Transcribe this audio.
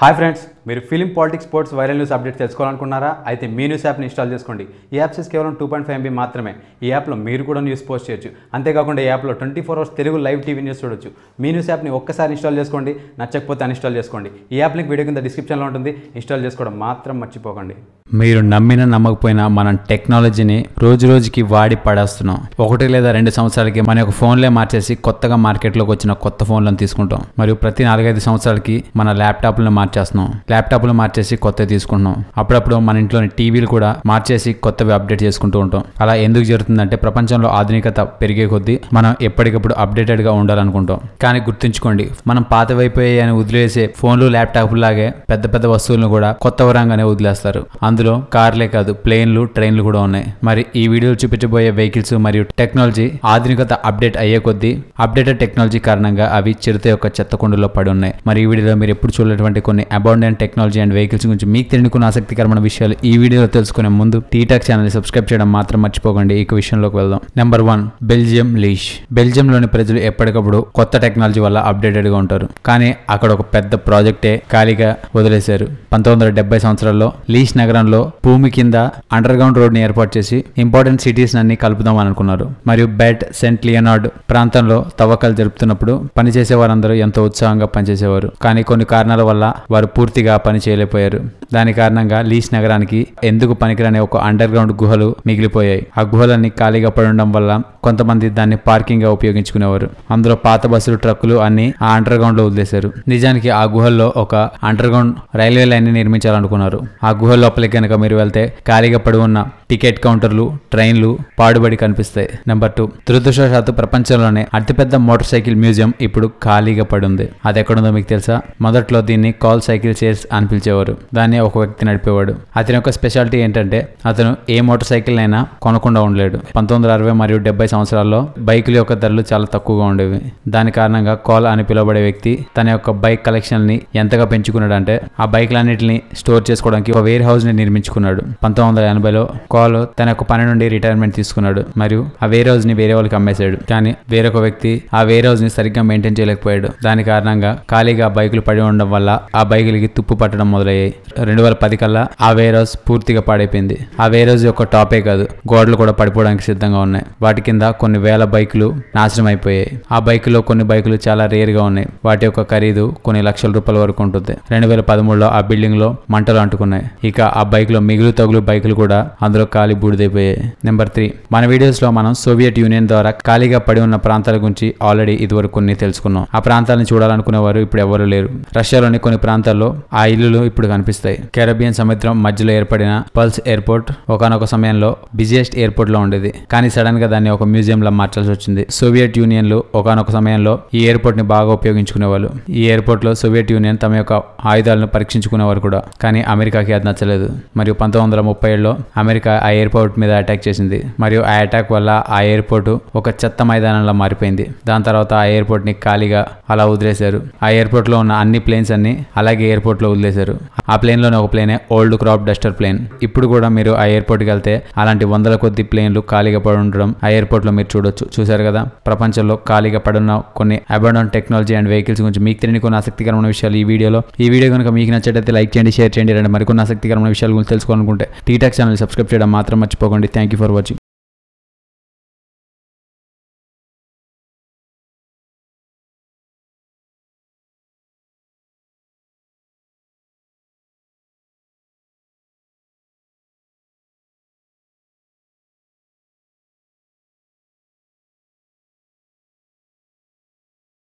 Hi friends, మీరు film politics sports viral news update తెలుసుకోవాలనుకున్నారా? అయితే మీ న్యూస్ యాప్ని ఇన్స్టాల్ చేసుకోండి. ఈ యాప్ సైజ్ కేవలం 2.5 MB మాత్రమే. ఈ యాప్లో మీరు కూడా న్యూస్ పోస్ట్ చేయొచ్చు. అంతేకాకుండా ఈ యాప్లో 24 hours Telugu live TV news చూడొచ్చు. మీ న్యూస్ యాప్ని ఒక్కసారి ఇన్స్టాల్ చేసుకోండి, నచ్చకపోతే అన్ఇన్స్టాల్ చేసుకోండి. ఈ యాప్ లింక్ వీడియో కింద డిస్క్రిప్షన్లో ఉంటుంది. ఇన్స్టాల్ చేసుకోవడం మాత్రం మర్చిపోకండి. మీరు నమ్మినా నమ్మకపోయినా మనం టెక్నాలజీని రోజు రోజుకి వాడి పడేస్తున్నాం. 1 లేదా 2 సంవత్సరాలకి మన యొక్క ఫోన్లే మార్చేసి కొత్తగా మార్కెట్లోకి వచ్చిన కొత్త ఫోన్లను తీసుకుంటాం. మరియు ప్రతి 4-5 సంవత్సరాలకి మన ల్యాప్టాప్లను మార్చేస్తున్నాం, ల్యాప్టాప్లు మార్చేసి కొత్తవి తీసుకుంటున్నాం. అప్పుడప్పుడు మన ఇంట్లోని టీవీలు కూడా మార్చేసి కొత్తవి అప్డేట్ చేసుకుంటూ ఉంటాం. అలా ఎందుకు జరుగుతుందంటే, ప్రపంచంలో ఆధునికత పెరిగే కొద్దీ మనం ఎప్పటికప్పుడు అప్డేటెడ్గా ఉండాలనుకుంటాం. కానీ గుర్తుంచుకోండి, మనం పాతవైపోయాయి అని వదిలేసే ఫోన్లు ల్యాప్టాప్లు లాగే పెద్ద పెద్ద వస్తువులను కూడా కొత్త వరంగానే వదిలేస్తారు. అందులో కార్లే కాదు, ప్లేన్లు ట్రైన్లు కూడా ఉన్నాయి. మరి ఈ వీడియోలో చూపించబోయే వెహికల్స్ మరియు టెక్నాలజీ ఆధునికత అప్డేట్ అయ్యే కొద్దీ అప్డేటెడ్ టెక్నాలజీ కారణంగా అవి చిరుత యొక్క చెత్తకుండలో పడి ఉన్నాయి. మరి ఈ వీడియోలో మీరు ఎప్పుడు చూడటువంటి కొన్ని అబౌండెంట్ టెక్నాలజీ అండ్ వెహికల్స్ గురించి మీకు తెలుసుకున్న ఆసక్తికరమైన విషయాలు ఈ వీడియోలో తెలుసుకునే ముందు టీటాక్ ఛానల్ని సబ్స్క్రైబ్ చేయడం మాత్రం మర్చిపోకండి. ఈ విషయంలోకి వెళ్దాం. నెంబర్ 1, బెల్జియం లీష్. బెల్జియంలోని ప్రజలు ఎప్పటికప్పుడు కొత్త టెక్నాలజీ వల్ల అప్డేటెడ్గా ఉంటారు. కానీ అక్కడ ఒక పెద్ద ప్రాజెక్టే ఖాళీగా వదిలేశారు. 1970 సంవత్సరాల్లో లీష్ నగరం భూమి కింద అండర్ గ్రౌండ్ రోడ్ ని ఏర్పాటు చేసి ఇంపార్టెంట్ సిటీస్ అన్ని కలుపుదాం అనుకున్నారు. మరియు బెట్ సెంట్ లియోనార్డ్ ప్రాంతంలో తవ్వకాలు జరుపుతున్నప్పుడు పనిచేసే వారందరూ ఎంతో ఉత్సాహంగా పనిచేసేవారు. కానీ కొన్ని కారణాల వల్ల వారు పూర్తిగా పని చేయలేకపోయారు. దాని కారణంగా లీష్ నగరానికి ఎందుకు పనికిరాని ఒక అండర్ గ్రౌండ్ గుహలు మిగిలిపోయాయి. ఆ గుహలన్నీ ఖాళీగా పడడం వల్ల కొంతమంది దాన్ని పార్కింగ్ గా ఉపయోగించుకునేవారు. అందులో పాత బస్సులు, ట్రక్కులు అన్ని ఆ అండర్ గ్రౌండ్ లో వదిలేశారు. నిజానికి ఆ గుహల్లో ఒక అండర్ గ్రౌండ్ రైల్వే లైన్ ని నిర్మించాలనుకున్నారు. ఆ గుహ లోపలికి కనుక మీరు వెళ్తే ఖాళీగా పడి ఉన్న టికెట్ కౌంటర్లు, ట్రైన్లు పాడుబడి కనిపిస్తాయి. నెంబర్ 2, దురదృష్టవశాత్తు ప్రపంచంలోనే అతిపెద్ద మోటార్ సైకిల్ మ్యూజియం ఇప్పుడు ఖాళీగా పడి ఉంది. అది ఎక్కడుందో మీకు తెలుసా? మొదట్లో దీన్ని కాల్ సైకిల్ చైర్స్ అని పిలిచేవారు. దాన్ని ఒక వ్యక్తి నడిపేవాడు. అతని యొక్క స్పెషాలిటీ ఏంటంటే, అతను ఏ మోటార్ సైకిల్ అయినా కొనకుండా ఉండలేడు. 1960 మరియు 70 సంవత్సరాల్లో బైకుల యొక్క ధరలు చాలా తక్కువగా ఉండేవి. దాని కారణంగా కాల్ అని పిలువబడే వ్యక్తి తన యొక్క బైక్ కలెక్షన్ ని ఎంతగా పెంచుకున్నాడంటే, ఆ బైక్లన్నింటినీ స్టోర్ చేసుకోవడానికి ఒక వేర్ హౌస్ ని నిర్మించుకున్నాడు. 1980లో కాల్ తన యొక్క పని నుండి రిటైర్మెంట్ తీసుకున్నాడు. మరియు ఆ వేర్ హౌస్ ని వేరే వాళ్ళకి అమ్మేశాడు. కానీ వేరొక వ్యక్తి ఆ వేర్ హౌస్ ని సరిగ్గా మెయింటైన్ చేయలేకపోయాడు. దాని కారణంగా ఖాళీగా బైకులు పడి ఉండడం వల్ల ఆ బైకులకి తుప్పు పట్టడం మొదలయ్యాయి. 2010 కల్లా ఆ వేర్ హౌస్ పూర్తిగా పాడైపోయింది. ఆ వేర్ హౌస్ యొక్క టాపే కాదు, గోడలు కూడా పడిపోవడానికి సిద్ధంగా ఉన్నాయి. వాటి కింద కొన్ని వేల బైకులు నాశనం అయిపోయాయి. ఆ బైకులో కొన్ని బైకులు చాలా రేర్ గా ఉన్నాయి. వాటి యొక్క ఖరీదు కొన్ని లక్షల రూపాయల వరకు ఉంటుంది. 2013లో ఆ బిల్డింగ్ లో మంటలు అంటుకున్నాయి. ఇక ఆ బైక్ లో మిగులు తగులు బైకులు కూడా అందులో ఖాళీ బూడిదైపోయాయి. నెంబర్ 3, మన వీడియోస్ లో మనం సోవియట్ యూనియన్ ద్వారా ఖాళీగా పడి ఉన్న ప్రాంతాల గురించి ఆల్రెడీ ఇదివరకు కొన్ని తెలుసుకున్నాం. ఆ ప్రాంతాలను చూడాలనుకునే వారు ఇప్పుడు ఎవరు లేరు. రష్యాలోని కొన్ని ప్రాంతాల్లో ఆ ఇల్లులు ఇప్పుడు కనిపిస్తాయి. కెరబియన్ సముద్రం మధ్యలో ఏర్పడిన పల్స్ ఎయిర్పోర్ట్ ఒకానొక సమయంలో బిజియెస్ట్ ఎయిర్పోర్ట్ లో ఉండేది. కానీ సడన్ గా దాన్ని ఒక మ్యూజియం లా మార్చాల్సి వచ్చింది. సోవియట్ యూనియన్ లు ఒకానొక సమయంలో ఈ ఎయిర్పోర్ట్ ని బాగా ఉపయోగించుకునే వాళ్ళు. ఈ ఎయిర్పోర్ట్ లో సోవియట్ యూనియన్ తమ యొక్క ఆయుధాలను పరీక్షించుకునేవారు కూడా. కానీ అమెరికాకి అది నచ్చలేదు. మరియు 1937లో అమెరికా ఆ ఎయిర్పోర్ట్ మీద అటాక్ చేసింది. మరియు ఆ అటాక్ వల్ల ఆ ఎయిర్పోర్టు ఒక చెత్త మైదానంలా మారిపోయింది. దాని తర్వాత ఆ ఎయిర్పోర్ట్ని ఖాళీగా అలా వదిలేశారు. ఆ ఎయిర్పోర్ట్లో ఉన్న అన్ని ప్లేన్స్ అన్ని అలాగే ఎయిర్పోర్ట్లో వదిలేశారు. ఆ ప్లేన్లోనే ఒక ప్లేనే ఓల్డ్ క్రాప్ డస్టర్ ప్లేన్. ఇప్పుడు కూడా మీరు ఆ ఎయిర్పోర్ట్కి వెళ్తే అలాంటి 100 కొద్ది ప్లేన్లు ఖాళీగా పడి ఉండడం ఆ ఎయిర్పోర్ట్లో మీరు చూడొచ్చు. చూశారు కదా, ప్రపంచంలో ఖాళీగా పడున్న కొన్ని అబౌండెంట్ టెక్నాలజీ అండ్ వెహికల్స్ గురించి మీకు తెలియని కొన్ని ఆసక్తికరమైన విషయాలు ఈ వీడియోలో. ఈ వీడియో కనుక మీకు నచ్చినట్లయితే లైక్ చేయండి, షేర్ చేయండి. మరికొన్ని ఆసక్తికరమైన విషయాల గురించి తెలుసుకోవాలనుకుంటే టీటాక్ ఛానల్ సబ్స్క్రైబ్ చేయడం మాత్రం మర్చిపోకండి. Thank you for watching.